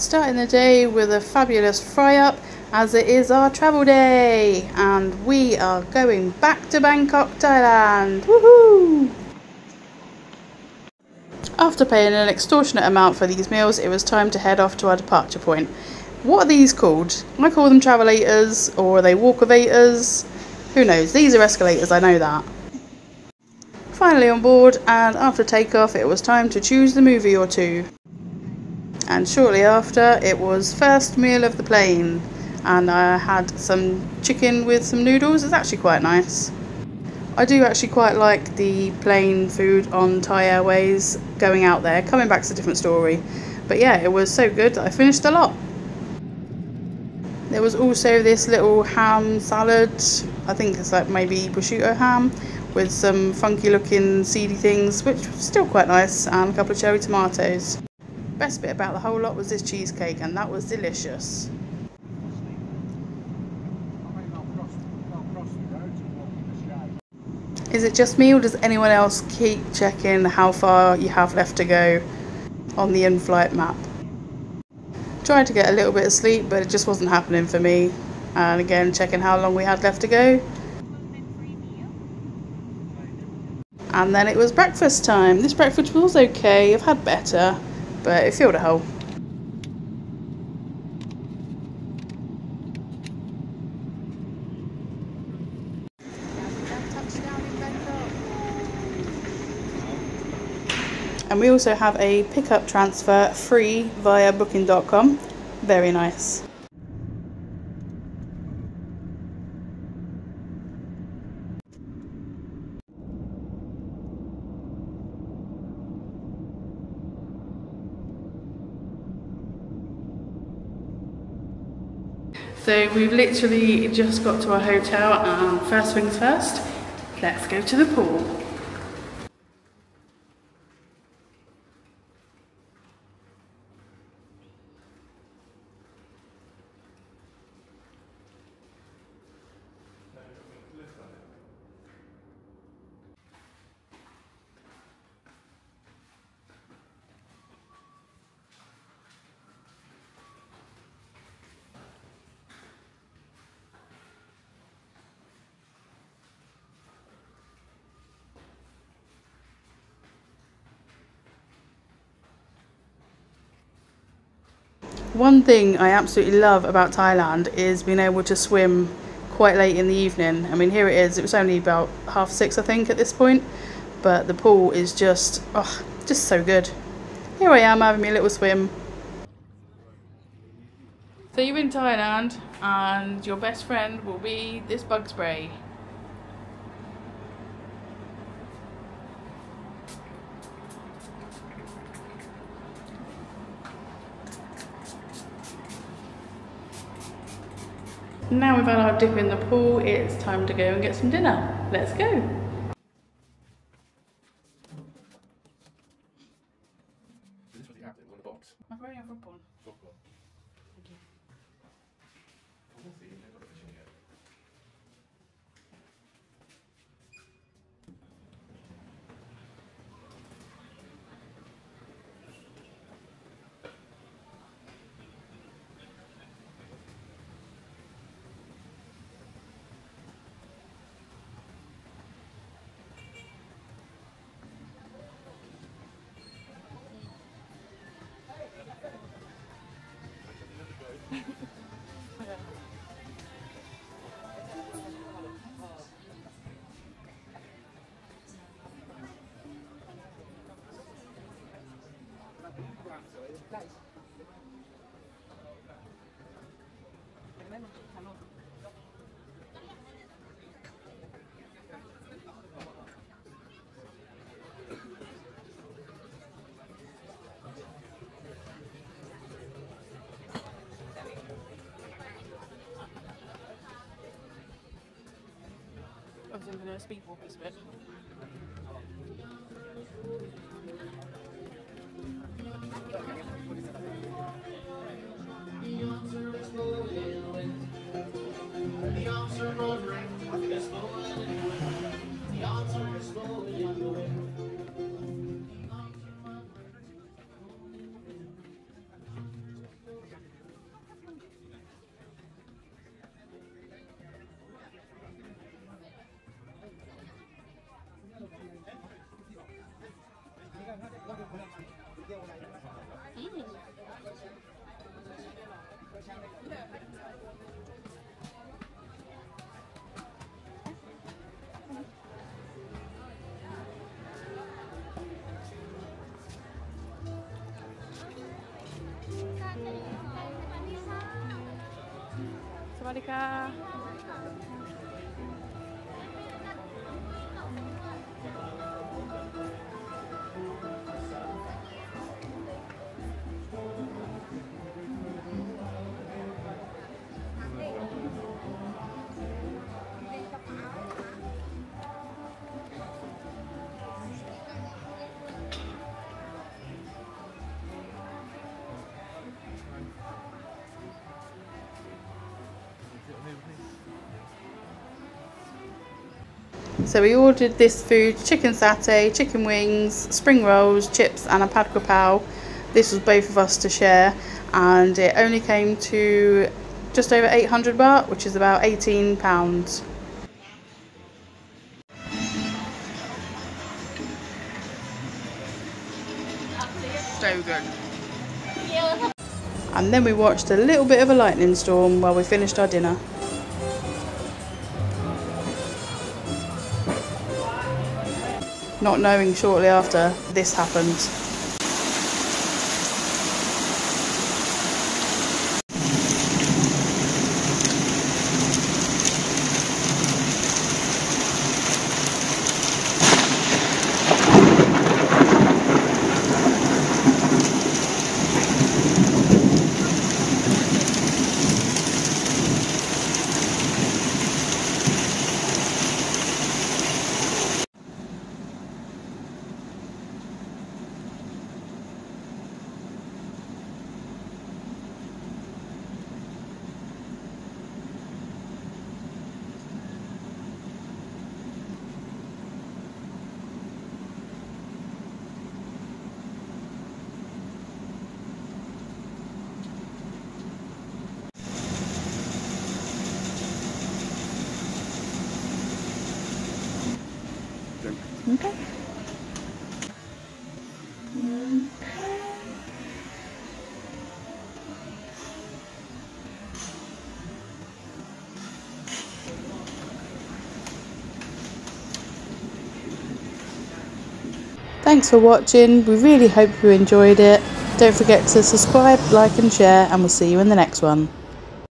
starting the day with a fabulous fry up, as it is our travel day and we are going back to Bangkok, Thailand. Woohoo! After paying an extortionate amount for these meals, it was time to head off to our departure point. What are these called? I call them travelators, or are they walkavators? Who knows? These are escalators, I know that. Finally on board, and after takeoff it was time to choose the movie or two. And shortly after, it was first meal of the plane, and I had some chicken with some noodles. It's actually quite nice. I do actually quite like the plain food on Thai Airways. Going out there, coming back's a different story. But yeah, it was so good that I finished a lot. There was also this little ham salad, I think it's like maybe prosciutto ham, with some funky looking seedy things, which was still quite nice, and a couple of cherry tomatoes. Best bit about the whole lot was this cheesecake, and that was delicious. Is it just me, or does anyone else keep checking how far you have left to go on the in-flight map? Tried to get a little bit of sleep, but it just wasn't happening for me, and again checking how long we had left to go. And then it was breakfast time. This breakfast was okay, I've had better, but it filled a hole. And we also have a pickup transfer free via booking.com. Very nice. So we've literally just got to our hotel, and first things first, let's go to the pool. One thing I absolutely love about Thailand is being able to swim quite late in the evening. I mean, here it is, it was only about 6:30 I think at this point, but the pool is just, oh, just so good. Here I am having me a little swim. So you're in Thailand and your best friend will be this bug spray. Now we've had our dip in the pool, it's time to go and get some dinner. Let's go! I'm going to speed walk this bit. Sawadika. So we ordered this food, chicken satay, chicken wings, spring rolls, chips and a pad kra pao. This was both of us to share and it only came to just over 800 baht, which is about £18. So good. And then we watched a little bit of a lightning storm while we finished our dinner. Not knowing shortly after this happened. Okay. Thanks for watching. We really hope you enjoyed it. Don't forget to subscribe, like and share, and we'll see you in the next one.